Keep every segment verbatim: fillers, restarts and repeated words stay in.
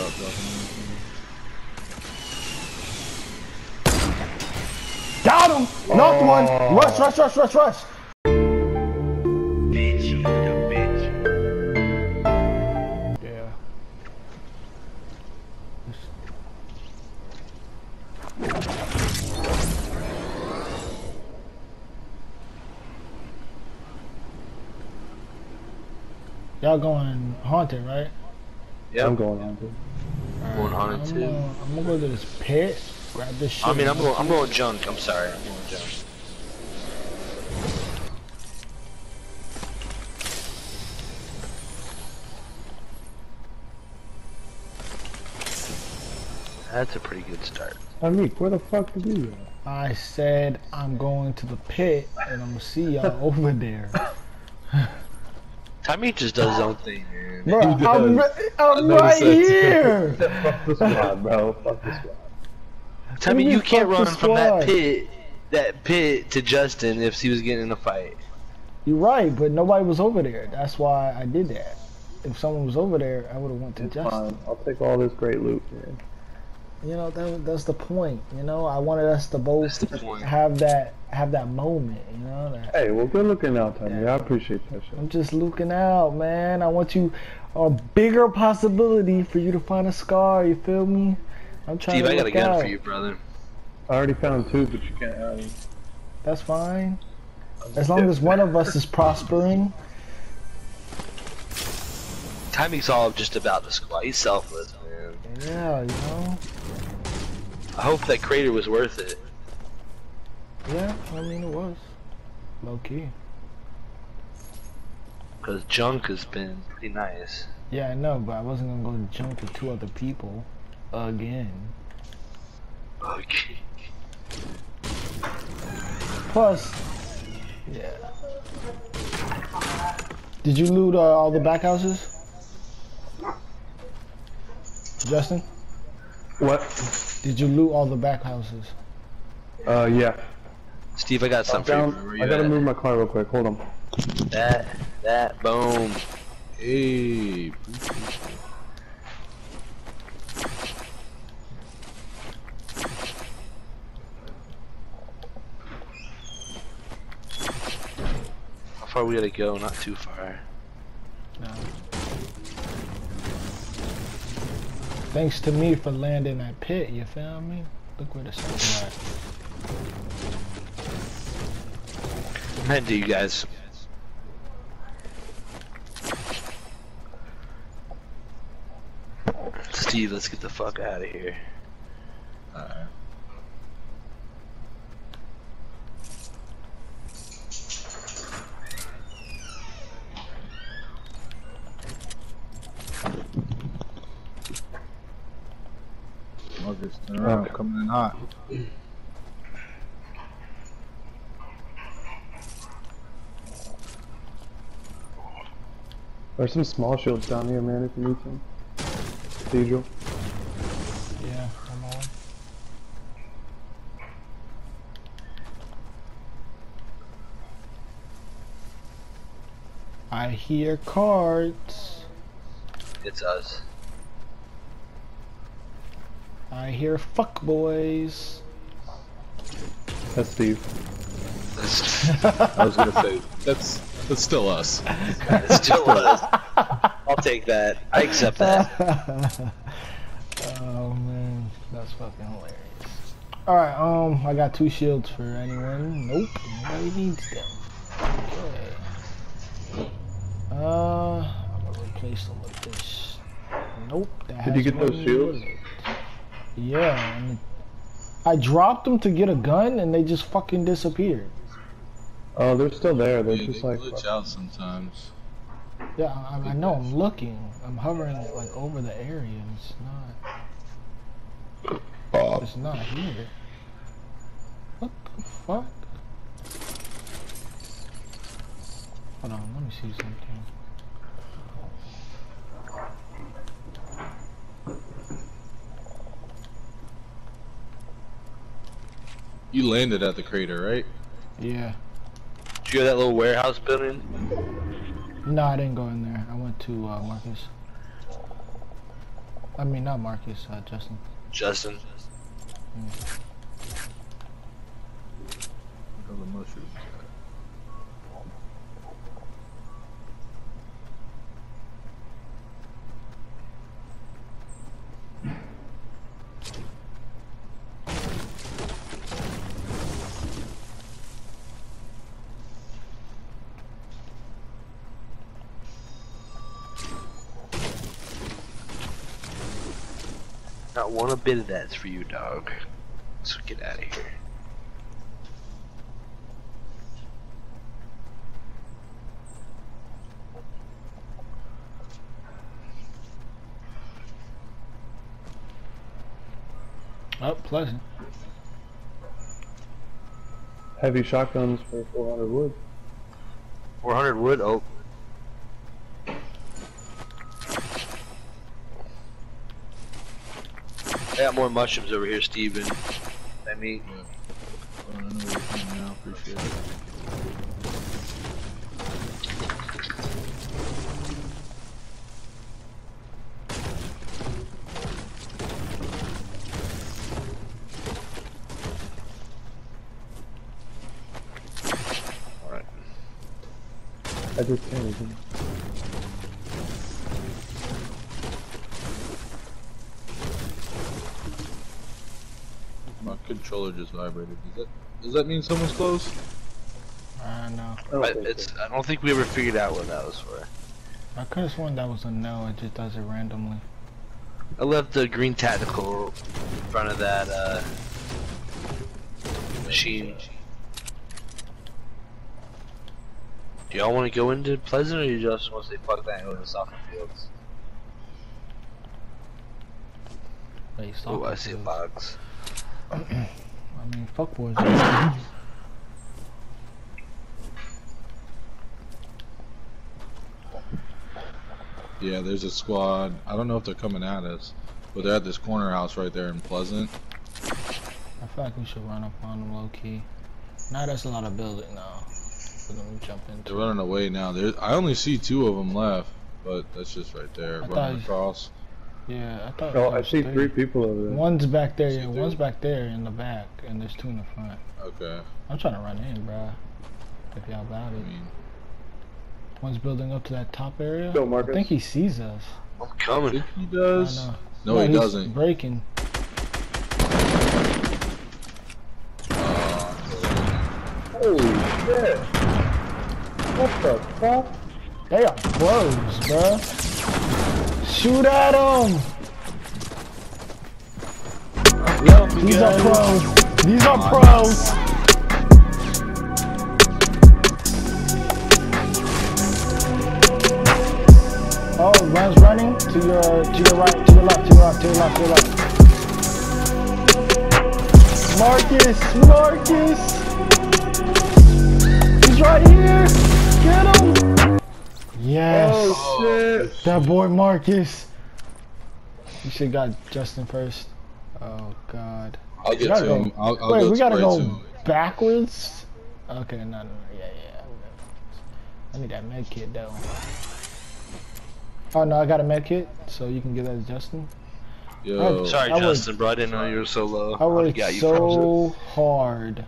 drop, drop him. Got him! Oh. Knocked one! Rush, rush, rush, rush, rush! Bitch, you the bitch. Yeah. Y'all going haunted, right? Yeah, I'm going haunted. I'm going haunted too. I'm gonna go to this pit, grab this shit. I mean, I'm going. I'm going junk. I'm sorry. I'm going junk. That's a pretty good start. I mean, where the fuck did you go? I said I'm going to the pit, and I'm gonna see y'all over there. Tommy just does his own thing, man. Bro, I'm, re I'm right here! Fuck the squad, bro. Fuck the squad. Tommy, you, you can't run from that pit, that pit to Justin if he was getting in a fight. You're right, but nobody was over there. That's why I did that. If someone was over there, I would have went to it's Justin. Fine. I'll take all this great loot, man. You know, that, that's the point. You know, I wanted us to both have that have that moment. You know. That, hey, well, good looking out, Tommy. Yeah. I appreciate that shit. I'm just looking out, man. I want you a bigger possibility for you to find a scar. You feel me? I'm trying. Steve, to I got a gun out for you, brother. I already found two, but you can't have them. That's fine. As long as one of us is prospering. Tommy's all just about the squad. He's selfless, man. Yeah, you know. I hope that crater was worth it. Yeah, I mean it was. Low key. Cause junk has been pretty nice. Yeah, I know, but I wasn't gonna go to junk with two other people again. Okay. Plus, yeah. Did you loot uh, all the back houses, Justin? What? Did you loot all the back houses? Uh, yeah. Steve, I got something. I gotta move my car real quick. Hold on. That, that, boom. Hey. How far we gotta go? Not too far. No. Thanks to me for landing that pit, you feel me? Look where the sun's at. I'm heading to you guys. Steve, let's get the fuck out of here. Alright. Turn around, okay. Coming in hot. There's some small shields down here, man, if you need some. Cathedral. Yeah, I'm on. I hear cards. It's us. I hear fuck boys. That's Steve. I was gonna say that's that's still us. It's still us. I'll take that. I accept that. Oh man, that's fucking hilarious. All right, um, I got two shields for anyone. Nope, nobody needs them. Okay. Uh, I'm gonna replace them with this. Nope. That Did you get those shields? Yeah, and I dropped them to get a gun and they just fucking disappeared. Oh, they're still there. They're yeah, just they like glitch out sometimes. Yeah, I, I know. I'm looking. I'm hovering like over the area. And it's not. Bob. It's not here. What the fuck? Hold on. Let me see something. You landed at the crater, right? Yeah. Did you go to that little warehouse building? No, I didn't go in there. I went to uh, Marcus. I mean, not Marcus, uh, Justin. Justin. Mm. The mushrooms. Not one bit of that's for you, dog. So get out of here. Oh, pleasant. Heavy shotguns for four hundred wood. four hundred wood? Oh. I got more mushrooms over here, Steven. I mean, yeah. Well, I know what you're doing now. Appreciate it. I just can't even. My controller just vibrated. Does that does that mean someone's close? Uh, no. I know. It's. I don't think we ever figured out what that was for. I could have sworn that was a no. It just does it randomly. I left the green tactical in front of that uh, machine. Do y'all want to go into Pleasant, or do you just want to say fuck that and go to the soccer fields? Wait, oh, I see a box. I mean, fuck boys. Right? Yeah, there's a squad. I don't know if they're coming at us, but they're at this corner house right there in Pleasant. I feel like we should run up on them low key. Now that's a lot of building now. Jump into They're running away now. There's, I only see two of them left, but that's just right there. I running across. Yeah, I thought. Oh, I see three. three people over there. One's back there, yeah. Three? One's back there in the back, and there's two in the front. Okay. I'm trying to run in, bro. If y'all about it. I mean, one's building up to that top area. Go, Marcus. I think he sees us. I'm coming. I think he does. I know. No, no, he doesn't. Breaking. Uh, Holy shit. What the fuck? They are pros, bruh. Shoot at them! Yep, These guys. are pros. These are pros. Oh, runs running to your to your right, to your left, to your left, to your left, to your left. Marcus, Marcus. He's right here. Get him! Yes! Oh, shit. That boy Marcus! You should got Justin first. Oh god. I'll get to him. I'll, I'll Wait, go we gotta go him. backwards? Okay, no, no, no. Yeah, yeah. I need that med kit though. Oh no, I got a med kit, so you can give that to Justin. Yo. I, sorry, I Justin, worked, bro. I didn't know you were so low. I worked I you so hard.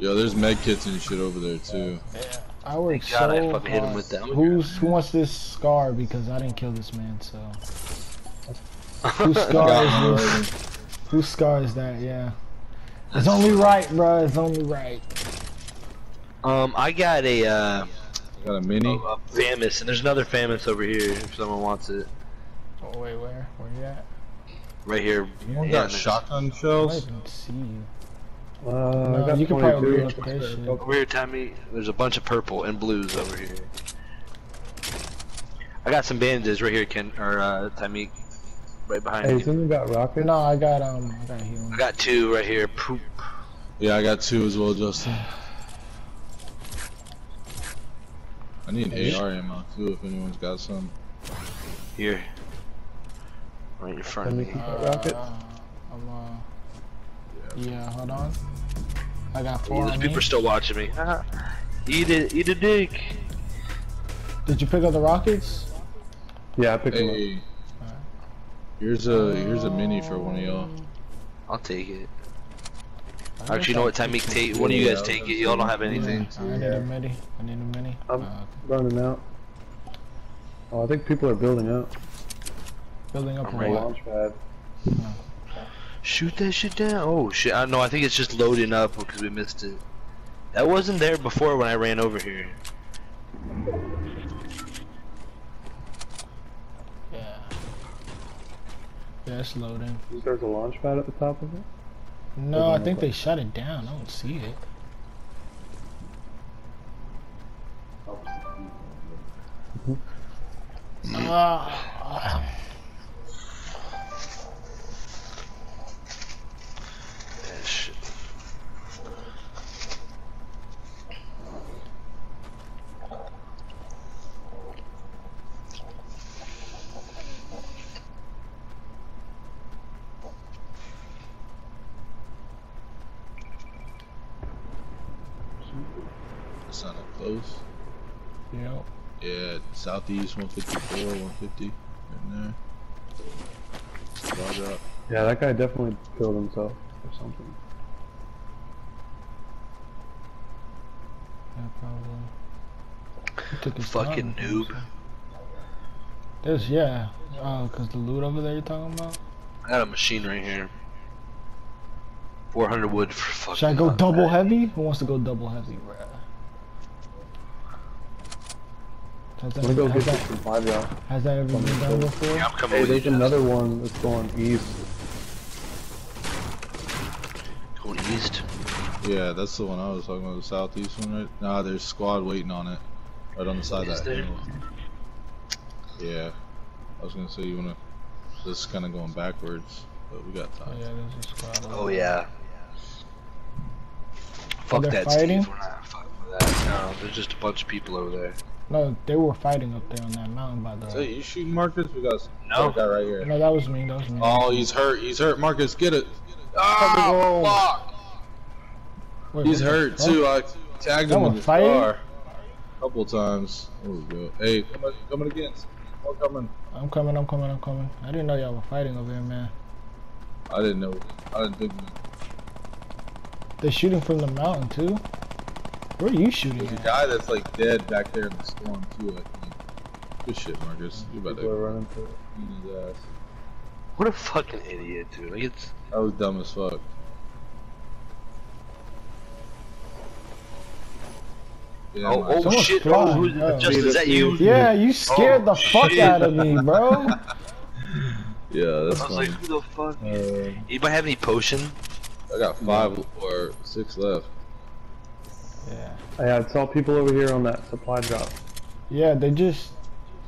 Yo, there's med kits and shit over there too. Yeah. I worked so God, I fucking hit him with that. Who's, who wants this scar? Because I didn't kill this man, so. Whose scar is this? Whose scar is that? Yeah. It's only right, bro. It's only right. Um, I got a, uh. I got a mini? Oh, a Famous, and there's another Famous over here if someone wants it. Oh, wait, where? Where you at? Right here. You don't got shotgun shells? I didn't see you. Uh, no, I got you can probably look at this shit. Over here, Tommy, there's a bunch of purple and blues over here. I got some bandages right here, Ken, or uh, Tommy, right behind hey, you. Hey, someone got rocket? No, I got, um, I got healing. I got two right here, poop. Yeah, I got two as well, Justin. I need an A R ammo too, if anyone's got some. Here. Right in front Can of me. Keep uh, rocket? I'm, uh... Yeah, hold on. I got four. Ooh, those people are still watching me. Uh, eat it, eat a dick. Did you pick up the rockets? Yeah, I picked hey. them up. All right. Here's a here's a mini for one of y'all. I'll take it. Actually, you know what, Tamik, take one of you guys take it. Y'all don't have anything. I need a mini. I need a mini. I'm running out. Oh, I think people are building up. Building up a launch pad. Shoot that shit down. Oh shit! I know. I think it's just loading up because we missed it. That wasn't there before when I ran over here. Yeah. Yeah, it's loading. Is there a launch pad at the top of it? No, I think they shut it down. I don't see it. uh, That's not up close. Yeah. Yeah, southeast one fifty-four, one fifty, right there. Lodge up. Yeah, that guy definitely killed himself or something. Yeah, probably. He took his fucking noob. There's, yeah. Oh, cause the loot over there you're talking about? I got a machine right here. four hundred wood for fucking. Should I go double man. heavy? Who wants to go double heavy, bro? Has that, go has, that, five, yeah. has that ever been done before? Yeah, I'm coming hey, there's another one that's going east. Going east? Yeah, that's the one I was talking about, the southeast one, right? Nah, there's squad waiting on it. Right on the side Is of that hill. Yeah. I was gonna say, you wanna... This is kinda going backwards, but we got time. Oh, yeah, there's a squad over. Oh, yeah. yeah. Fuck that, fighting? Steve. We're not fucking with that. No, there's just a bunch of people over there. No, they were fighting up there on that mountain by the. So you shooting Marcus? We got no guy right here. No, that was me. That was me. Oh, he's hurt. He's hurt. Marcus, get it. Oh, fuck! Wait, he's hurt that? too. I tagged that him in the car a couple times. There we go. Hey, coming, coming again. I'm coming. I'm coming. I'm coming. I'm coming. I didn't know y'all were fighting over here, man. I didn't know. I didn't think. They're shooting from the mountain too. Where are you shooting There's at? There's a guy that's like dead back there in the storm too, I think. Good shit, Marcus. You about to run into his ass. What a fucking idiot, dude. Like it's... That was dumb as fuck. Yeah, oh, oh shit, oh, who's, oh. Justin, is that you? Yeah, you scared oh, the fuck shit. out of me, bro. Yeah, that's I was funny. like, who the fuck? Uh, Anybody have any potion? I got five yeah. or six left. Yeah. yeah, I saw people over here on that supply drop. Yeah, they just,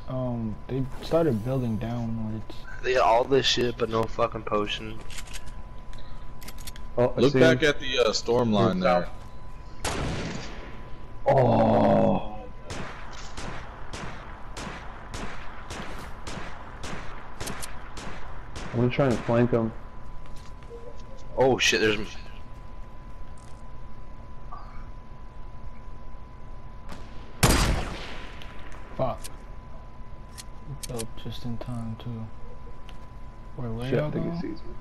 um, they started building downwards. They got all this shit, but no fucking potion. Oh, Look back him. at the uh, storm line there. Oh. I'm gonna try and flank them. Oh shit, there's... Fuck. We built just in time too. Where way up? I think he sees me.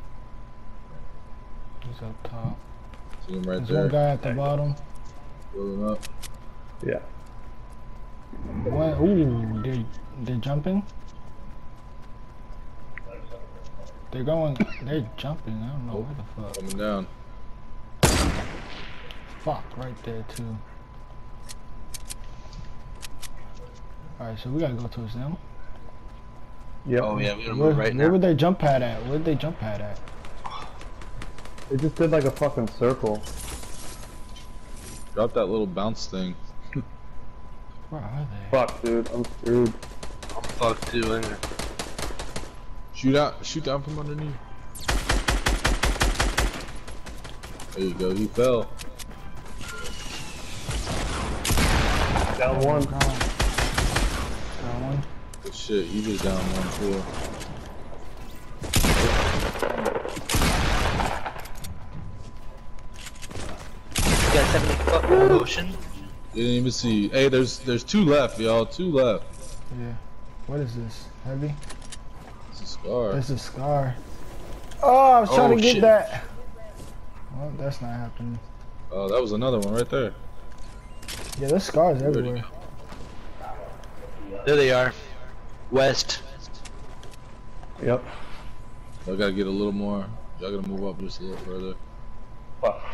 He's up top. See him right There's there. There's one guy at the bottom. Building up. Yeah. What? Ooh, they're, they're jumping? They're going, they're jumping. I don't know oh, where the fuck. Coming down. Fuck, right there too. Alright, so we gotta go towards them. Yep. Oh yeah, we gotta move right now. Where would they jump pad at? Where did they jump pad at? They just did like a fucking circle. Drop that little bounce thing. Where are they? Fuck, dude, I'm screwed. I'm fucked too, ain't it? Shoot out, shoot down from underneath. There you go, he fell. Down one. Oh, Good shit, you just down one too. You guys have any fucking potion? Didn't even see. Hey, there's there's two left, y'all. Two left. Yeah. What is this? Heavy? That's a scar. That's a scar. Oh, I was trying oh, to get shit. that. Well, that's not happening. Oh, that was another one right there. Yeah, there's scars everywhere. There they are. West. Yep. I gotta get a little more. Y'all gotta move up just a little further. Fuck.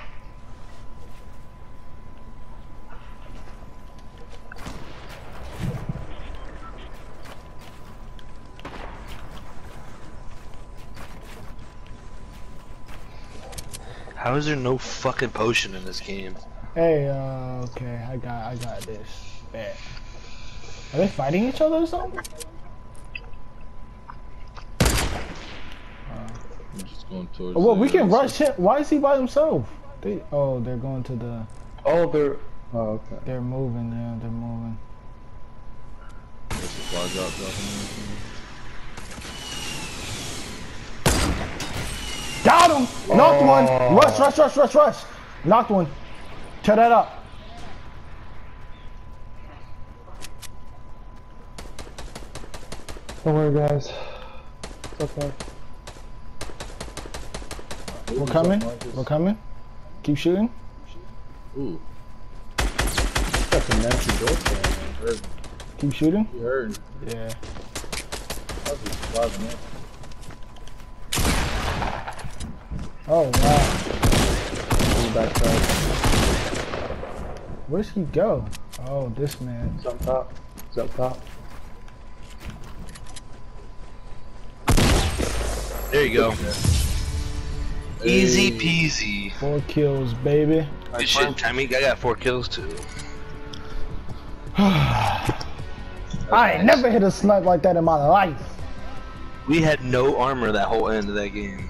How is there no fucking potion in this game? Hey, uh, okay, I got, I got this. Bad. Are they fighting each other or something? Uh, I'm just going towards. Oh, well, we can rush him. Why is he by himself? They, oh, they're going to the. Oh, they're. Oh, okay. They're moving. Yeah, they're moving. Supply drop dropping. Got him! Knocked oh. one. Rush, rush, rush, rush, rush. Knocked one. Tear that up. Don't worry, guys. It's okay. Ooh, We're coming. We're coming. Keep shooting. Ooh. That's a nasty door man. Keep shooting. You heard. Yeah. That was five minutes. Oh wow. He's back side. Where did he go? Oh, this man. He's up top. He's up top. There you go. Hey. Easy peasy. Four kills, baby. Good shit, Tommy. I got four kills too. I nice. ain't never hit a snipe like that in my life. We had no armor that whole end of that game.